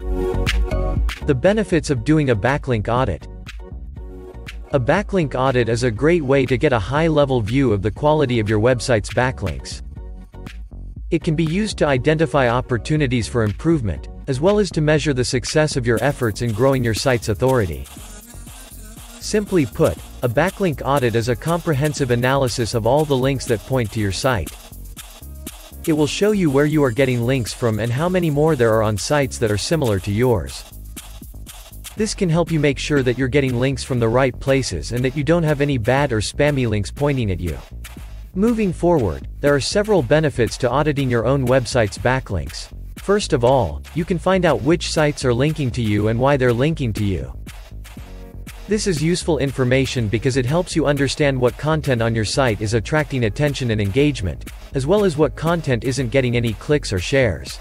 The benefits of doing a backlink audit. A backlink audit is a great way to get a high-level view of the quality of your website's backlinks. It can be used to identify opportunities for improvement, as well as to measure the success of your efforts in growing your site's authority. Simply put, a backlink audit is a comprehensive analysis of all the links that point to your site. It will show you where you are getting links from and how many more there are on sites that are similar to yours. This can help you make sure that you're getting links from the right places and that you don't have any bad or spammy links pointing at you. Moving forward, there are several benefits to auditing your own website's backlinks. First of all, you can find out which sites are linking to you and why they're linking to you. This is useful information because it helps you understand what content on your site is attracting attention and engagement, as well as what content isn't getting any clicks or shares.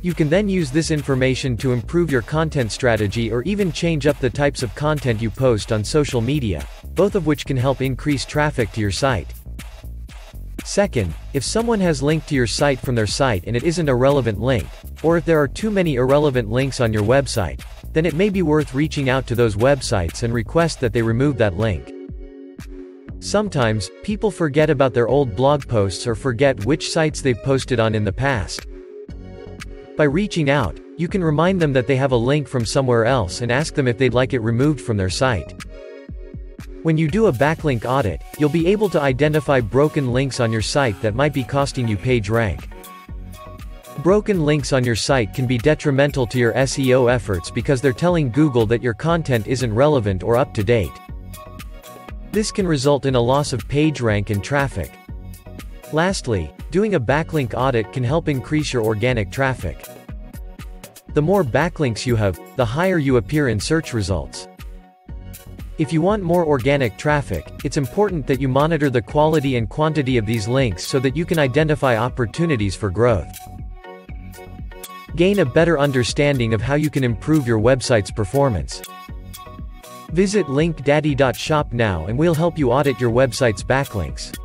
You can then use this information to improve your content strategy or even change up the types of content you post on social media, both of which can help increase traffic to your site. Second, if someone has linked to your site from their site and it isn't a relevant link, or if there are too many irrelevant links on your website, then it may be worth reaching out to those websites and request that they remove that link. Sometimes, people forget about their old blog posts or forget which sites they've posted on in the past. By reaching out, you can remind them that they have a link from somewhere else and ask them if they'd like it removed from their site. When you do a backlink audit, you'll be able to identify broken links on your site that might be costing you page rank. Broken links on your site can be detrimental to your SEO efforts because they're telling Google that your content isn't relevant or up to date. This can result in a loss of page rank and traffic. Lastly, doing a backlink audit can help increase your organic traffic. The more backlinks you have, the higher you appear in search results. If you want more organic traffic, it's important that you monitor the quality and quantity of these links so that you can identify opportunities for growth. Gain a better understanding of how you can improve your website's performance. Visit LinkDaddy.shop now and we'll help you audit your website's backlinks.